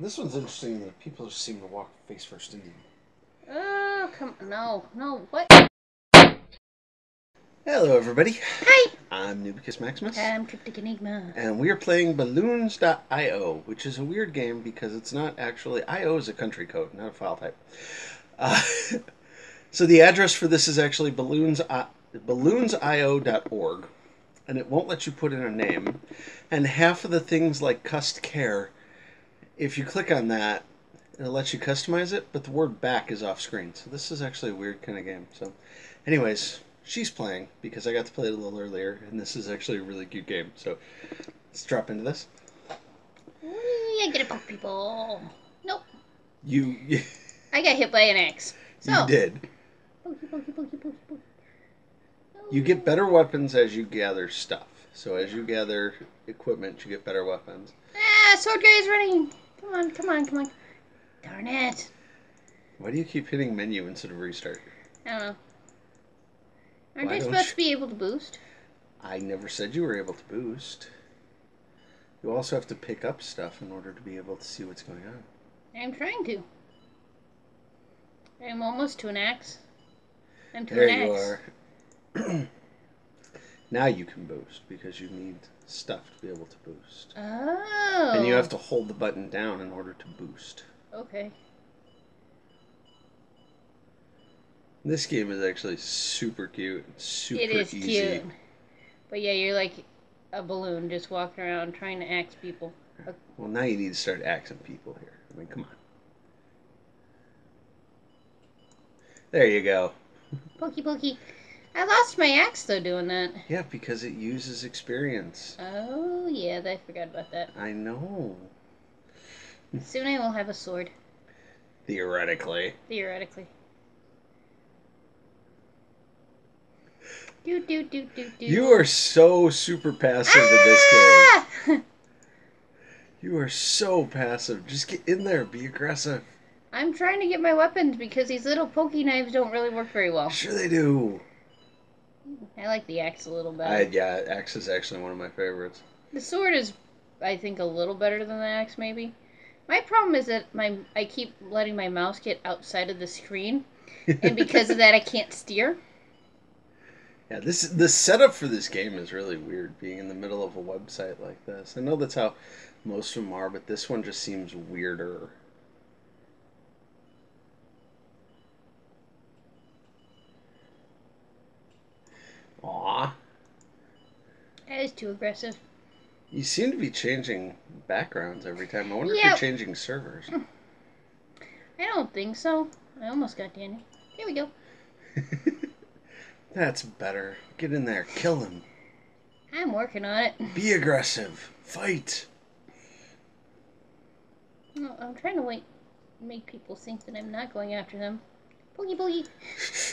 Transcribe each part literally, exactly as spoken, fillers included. This one's interesting that people just seem to walk face first into you. Oh, come on. No, no, what? Hello, everybody. Hi. I'm Noobicus Maximus. I'm Kryptic Enigma. And we are playing Balloons dot i o, which is a weird game because it's not actually... I O is a country code, not a file type. Uh, so the address for this is actually balloons i o dot org, and it won't let you put in a name. And half of the things like Cust Care... If you click on that, it'll let you customize it, but the word back is off screen. So this is actually a weird kind of game. So anyways, she's playing because I got to play it a little earlier, and this is actually a really good game. So let's drop into this. I get to poke people. Nope. You, you I got hit by an axe. So. You did. Pokey, pokey, pokey, pokey, pokey. Oh. You get better weapons as you gather stuff. So as you gather equipment, you get better weapons. Ah, sword guy is running. Come on, come on, come on. Darn it. Why do you keep hitting menu instead of restart? I don't know. Aren't I supposed to be able to boost? I never said you were able to boost. You also have to pick up stuff in order to be able to see what's going on. I'm trying to. I'm almost to an axe. I'm to an axe. There you are. Now you can boost because you need stuff to be able to boost. Oh. And you have to hold the button down in order to boost. Okay. This game is actually super cute. Super easy. It is easy. Cute. But yeah, you're like a balloon just walking around trying to axe people. Well, now you need to start axing people here. I mean, come on. There you go. Pokey pokey. I lost my axe, though, doing that. Yeah, because it uses experience. Oh, yeah, I forgot about that. I know. Soon I will have a sword. Theoretically. Theoretically. Do, do, do, do, do. You are so super passive ah! in this game. You are so passive. Just get in there. Be aggressive. I'm trying to get my weapons because these little pokey knives don't really work very well. Sure they do. I like the axe a little better. I, yeah, axe is actually one of my favorites. The sword is, I think, a little better than the axe, maybe. My problem is that my I keep letting my mouse get outside of the screen, and because of that, I can't steer. Yeah, this the setup for this game is really weird, being in the middle of a website like this. I know that's how most of them are, but this one just seems weirder. Aw. That is too aggressive. You seem to be changing backgrounds every time. I wonder yep. if you're changing servers. I don't think so. I almost got Danny. Here we go. That's better. Get in there. Kill him. I'm working on it. Be aggressive. Fight. No, I'm trying to wait. Make people think that I'm not going after them. Boogie boogie.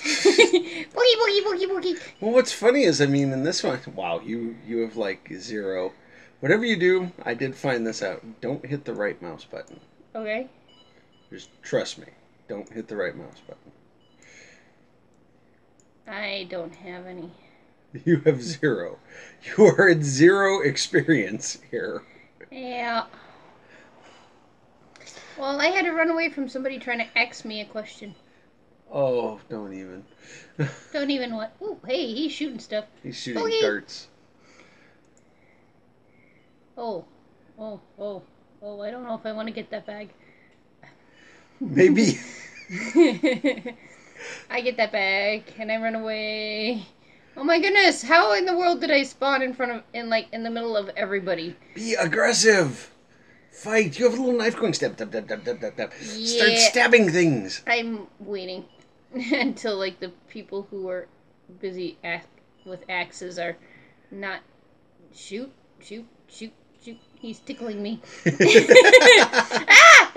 Boogie boogie boogie boogie. Well, what's funny is, I mean, in this one, wow, you you have like zero. Whatever you do, I did find this out. Don't hit the right mouse button. Okay. Just trust me. Don't hit the right mouse button. I don't have any. You have zero. You are at zero experience here. Yeah. Well, I had to run away from somebody trying to ask me a question. Oh, don't even. Don't even what? Ooh, hey, he's shooting stuff. He's shooting Boogie. darts. Oh, oh, oh, oh, I don't know if I want to get that bag. Maybe. I get that bag, and I run away. Oh my goodness, how in the world did I spawn in front of, in like, in the middle of everybody? Be aggressive! Fight! You have a little knife going stab, stab, stab, stab, stab, stab. Yeah. Start stabbing things! I'm waiting. Until, like, the people who are busy act with axes are not... Shoot, shoot, shoot, shoot. He's tickling me. Ah!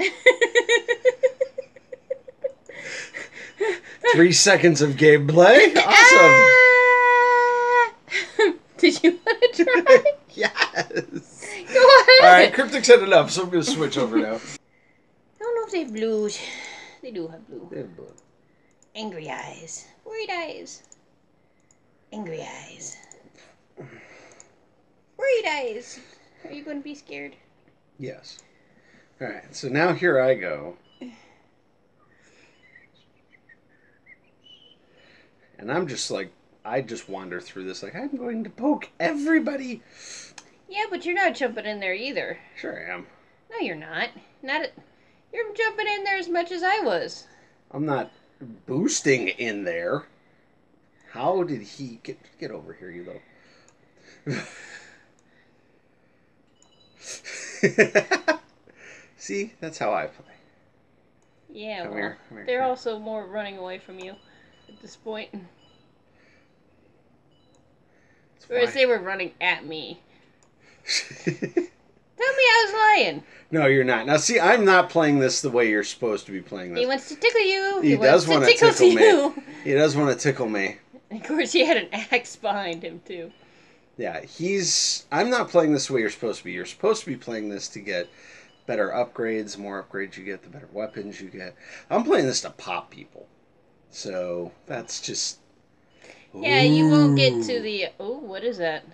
Three seconds of gameplay? Awesome! Ah! Did you want to try? Yes! Go on! Alright, Kryptic's had enough, so I'm going to switch over now. I don't know if they have blues. They do have blue. They have blue. Angry eyes. Worried eyes. Angry eyes. Worried eyes. Are you going to be scared? Yes. Alright, so now here I go. And I'm just like, I just wander through this like, I'm going to poke everybody. Yeah, but you're not jumping in there either. Sure I am. No, you're not. Not a, you're jumping in there as much as I was. I'm not boosting in there. How did he get get over here, you little? See, that's how I play. Yeah, come well, here, come here, they're come also here. More running away from you at this point. That's Whereas why. They were running at me. Tell me I was lying. No, you're not. Now, see, I'm not playing this the way you're supposed to be playing this. He wants to tickle you. He, he does want to tickle, tickle you. me. He does want to tickle me. And of course, he had an axe behind him, too. Yeah, he's... I'm not playing this the way you're supposed to be. You're supposed to be playing this to get better upgrades. The more upgrades you get, the better weapons you get. I'm playing this to pop people. So, that's just... Yeah, ooh. You won't get to the... Oh, what is that?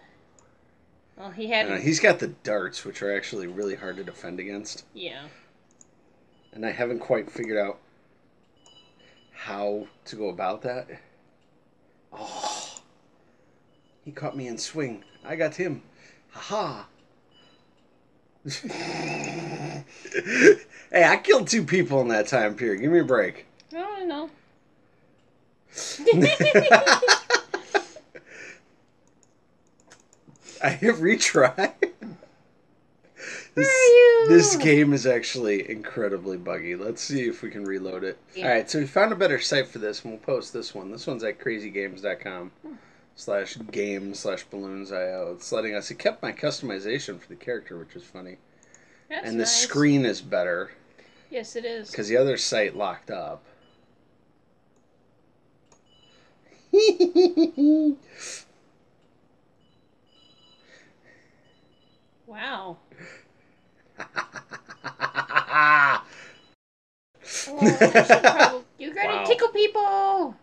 Well, he had... Uh, he's got the darts, which are actually really hard to defend against. Yeah. And I haven't quite figured out how to go about that. Oh... He caught me in swing. I got him. Haha. Hey, I killed two people in that time period. Give me a break. I don't know. I hit retry. This, Where are you? This game is actually incredibly buggy. Let's see if we can reload it. Yeah. All right, so we found a better site for this, and we'll post this one. This one's at crazy games dot com. Slash game slash balloons dot i o. It's letting us. It kept my customization for the character, which is funny. That's and the nice. Screen is better. Yes, it is. Because the other site locked up. Wow. Oh, I should probably... You're gonna wow. tickle people.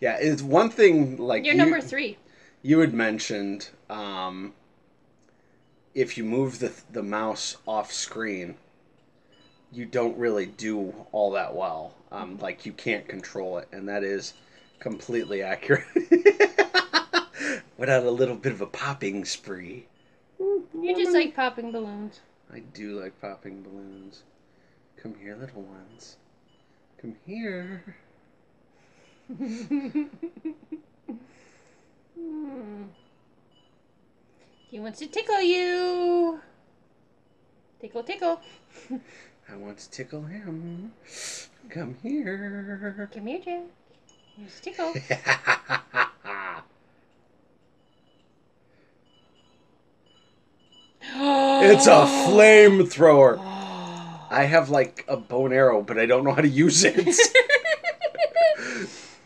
Yeah, it's one thing, like... You're you, number three. You had mentioned um, if you move the, the mouse off-screen, you don't really do all that well. Um, mm-hmm. Like, you can't control it, and that is completely accurate. Without a little bit of a popping spree. You just like popping balloons. I do like popping balloons. Come here, little ones. Come here. Hmm. He wants to tickle you. Tickle, tickle. I want to tickle him. Come here. Come here, Jack. He wants to tickle. It's a flamethrower. I have like a bone arrow, but I don't know how to use it.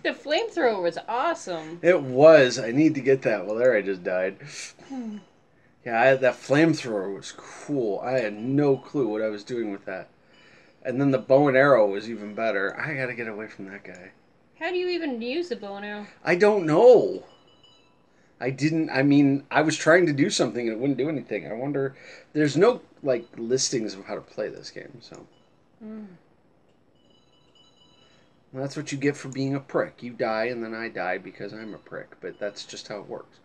The flamethrower was awesome. It was. I need to get that. Well, there I just died. Yeah, I, that flamethrower was cool. I had no clue what I was doing with that. And then the bow and arrow was even better. I gotta get away from that guy. How do you even use the bow and arrow? I don't know. I didn't... I mean, I was trying to do something and it wouldn't do anything. I wonder... There's no, like, listings of how to play this game, so... Mm. Well, that's what you get for being a prick. You die, and then I die because I'm a prick. But that's just how it works.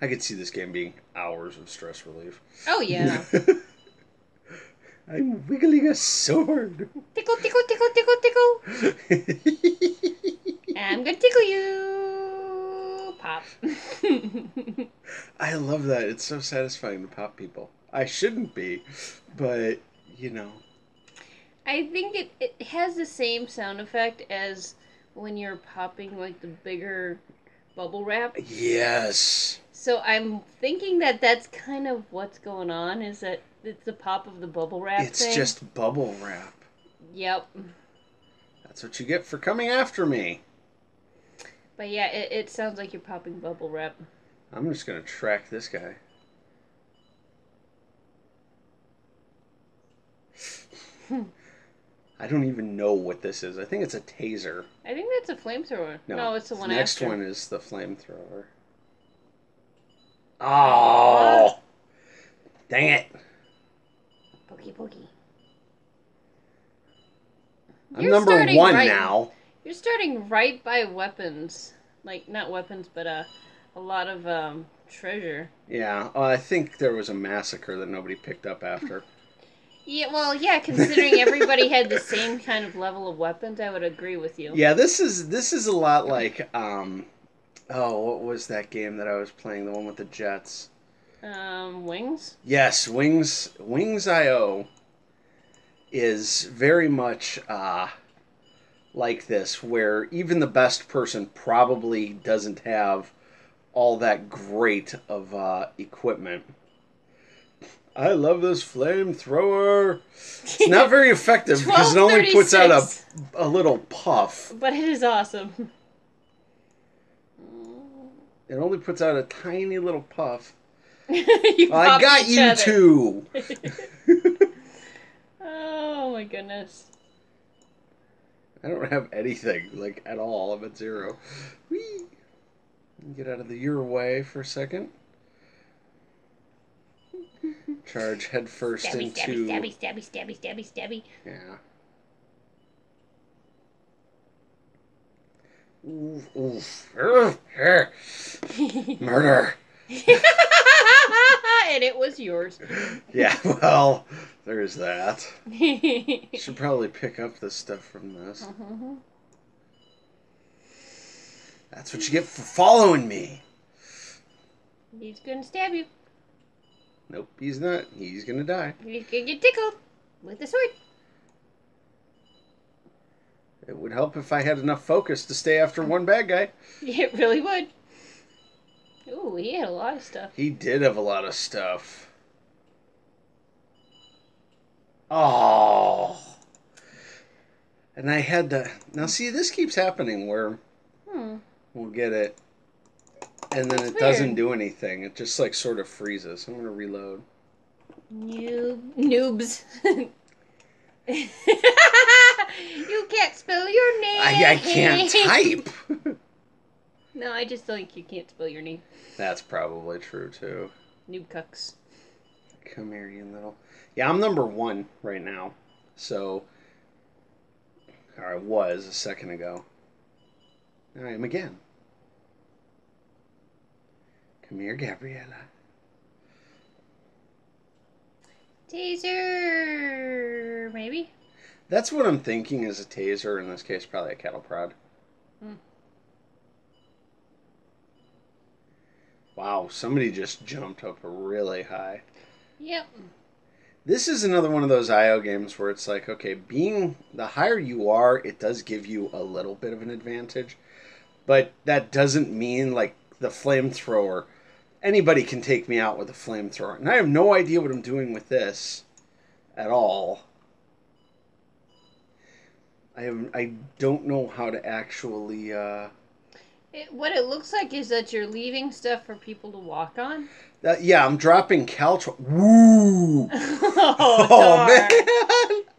I could see this game being hours of stress relief. Oh, yeah. I'm wiggling a sword. Tickle, tickle, tickle, tickle, tickle. I'm going to tickle you. Pop. I love that. It's so satisfying to pop people. I shouldn't be, but, you know. I think it, it has the same sound effect as when you're popping, like, the bigger bubble wrap. Yes. So I'm thinking that that's kind of what's going on, is that it's the pop of the bubble wrap it's thing. It's just bubble wrap. Yep. That's what you get for coming after me. But yeah, it, it sounds like you're popping bubble wrap. I'm just going to track this guy. I don't even know what this is. I think it's a taser. I think that's a flamethrower. No, no it's the one the next after. Next one is the flamethrower. Oh! Dang it! Pokey pokey. I'm You're number one right, now. You're starting right by weapons. Like, not weapons, but uh, a lot of um, treasure. Yeah, uh, I think there was a massacre that nobody picked up after. Yeah, well, yeah, considering everybody had the same kind of level of weapons, I would agree with you. Yeah, this is this is a lot like, um, oh, what was that game that I was playing? The one with the jets. Um, Wings? Yes, Wings. Wings dot i o is very much uh, like this, where even the best person probably doesn't have all that great of uh, equipment. I love this flamethrower. It's not very effective because it only puts out a, a little puff. But it is awesome. It only puts out a tiny little puff. you well, I got you other. too. Oh my goodness. I don't have anything, like, at all. I'm at zero. Whee! Get out of the your way for a second. Charge headfirst stabby, into... Stabby, stabby, stabby, stabby, stabby, stabby. Yeah. Oof, oof. Urgh, urgh. Murder. And it was yours. Yeah, well, there's that. Should probably pick up this stuff from this. Uh-huh. That's what you get for following me. He's gonna stab you. Nope, he's not. He's gonna die. He's gonna get tickled with the sword. It would help if I had enough focus to stay after one bad guy. It really would. Ooh, he had a lot of stuff. He did have a lot of stuff. Oh. And I had to... Now, see, this keeps happening where hmm. we'll get it. And then That's it weird. doesn't do anything. It just, like, sort of freezes. I'm going to reload. Noob, noobs. You can't spell your name. I, I can't type. No, I just think you can't spell your name. That's probably true, too. Noob cucks. Come here, you little... Yeah, I'm number one right now. So... Or I was a second ago. Now I am again. Come here, Gabriella. Taser, maybe? That's what I'm thinking is a taser. In this case, probably a cattle prod. Hmm. Wow, somebody just jumped up really high. Yep. This is another one of those I O games where it's like, okay, being the higher you are, it does give you a little bit of an advantage. But that doesn't mean, like, the flamethrower. Anybody can take me out with a flamethrower. And I have no idea what I'm doing with this at all. I have, I don't know how to actually... Uh, it, what it looks like is that you're leaving stuff for people to walk on. Uh, yeah, I'm dropping couch. Woo! oh, oh man!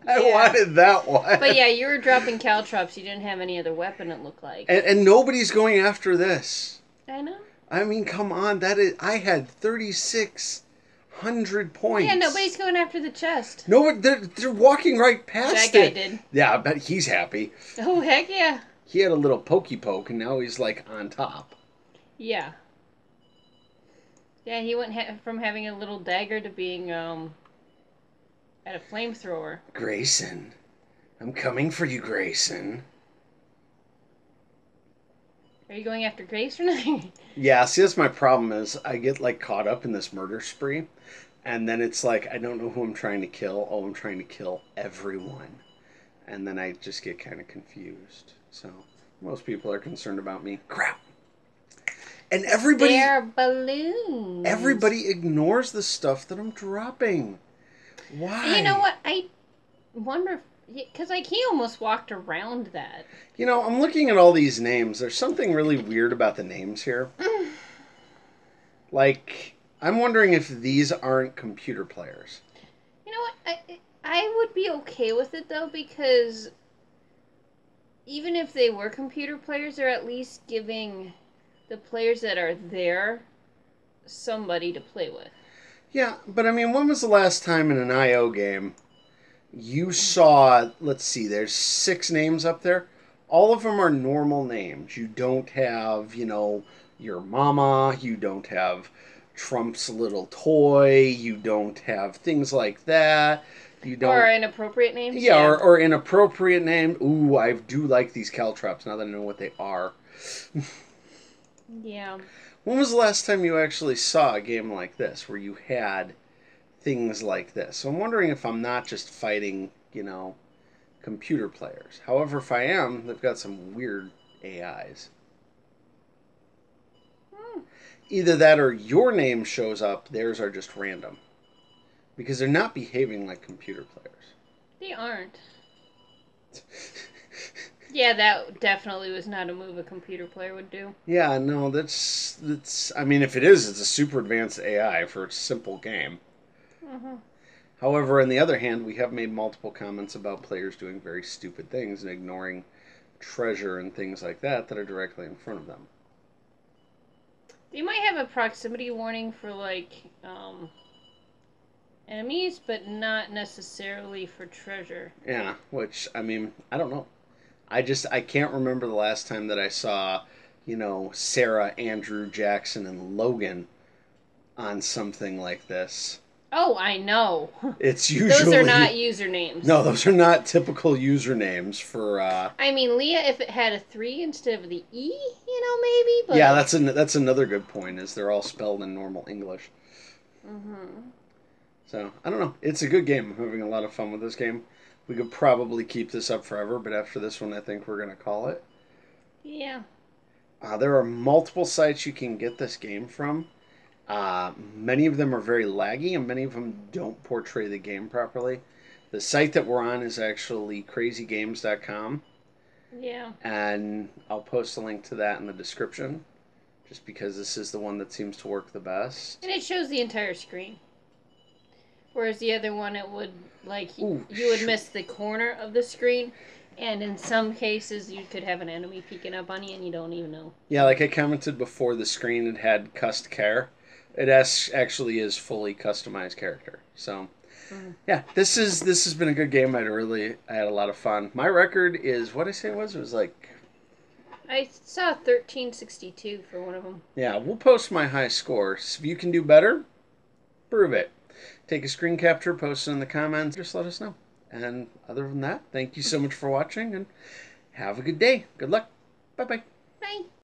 I yeah. wanted that one. But yeah, you were dropping caltrops. You didn't have any other weapon, it looked like. And, and nobody's going after this. I know. I mean, come on. That is, I had thirty-six hundred points. Yeah, nobody's going after the chest. No, they're, they're walking right past that it. That guy did. Yeah, I bet he's happy. Oh, heck yeah. He had a little pokey poke, and now he's, like, on top. Yeah. Yeah, he went ha from having a little dagger to being um, at a flamethrower. Grayson. I'm coming for you, Grayson. Are you going after Grace or not? Yeah, see, that's my problem is I get, like, caught up in this murder spree, and then it's like, I don't know who I'm trying to kill. Oh, I'm trying to kill everyone. And then I just get kind of confused. So, most people are concerned about me. Crap. And everybody... They're balloons. Everybody ignores the stuff that I'm dropping. Why? You know what? I wonder if... Because, like, he almost walked around that. You know, I'm looking at all these names. There's something really weird about the names here. Mm. Like, I'm wondering if these aren't computer players. You know what? I, I would be okay with it, though, because even if they were computer players, they're at least giving the players that are there somebody to play with. Yeah, but I mean, when was the last time in an I O game you saw, let's see, there's six names up there. All of them are normal names. You don't have, you know, your mama. You don't have Trump's little toy. You don't have things like that. You don't, or inappropriate names. Yeah, yeah. Or, or inappropriate name. Ooh, I do like these caltrops now that I know what they are. Yeah. When was the last time you actually saw a game like this where you had things like this? So I'm wondering if I'm not just fighting, you know, computer players. However, if I am, they've got some weird A Is. Hmm. Either that or your name shows up, theirs are just random. Because they're not behaving like computer players. They aren't. Yeah, that definitely was not a move a computer player would do. Yeah, no, that's... that's. I mean, if it is, it's a super advanced A I for a simple game. Mm-hmm. However, on the other hand, we have made multiple comments about players doing very stupid things and ignoring treasure and things like that that are directly in front of them. They might have a proximity warning for, like, um... enemies, but not necessarily for treasure. Yeah, which, I mean, I don't know. I just, I can't remember the last time that I saw, you know, Sarah, Andrew, Jackson, and Logan on something like this. Oh, I know. It's usually... Those are not usernames. No, those are not typical usernames for, uh... I mean, Leah, if it had a three instead of the E, you know, maybe, but... Yeah, that's, an, that's another good point, is they're all spelled in normal English. Mm-hmm. So, I don't know. It's a good game. I'm having a lot of fun with this game. We could probably keep this up forever, but after this one, I think we're going to call it. Yeah. Uh, there are multiple sites you can get this game from. Uh, many of them are very laggy, and many of them don't portray the game properly. The site that we're on is actually Crazy Games dot com. Yeah. And I'll post a link to that in the description, just because this is the one that seems to work the best. And it shows the entire screen. Whereas the other one, it would, like, Ooh, you would shoot. miss the corner of the screen. And in some cases, you could have an enemy peeking up on you and you don't even know. Yeah, like I commented before, the screen had had cussed care. It actually is fully customized character. So, mm-hmm. yeah, this is this has been a good game. I really I had a lot of fun. My record is, what did I say it was? It was like... I saw thirteen sixty-two for one of them. Yeah, we'll post my high score. So if you can do better, prove it. Take a screen capture, post it in the comments, just let us know. And other than that, thank you so much for watching, and have a good day. Good luck. Bye-bye. Bye.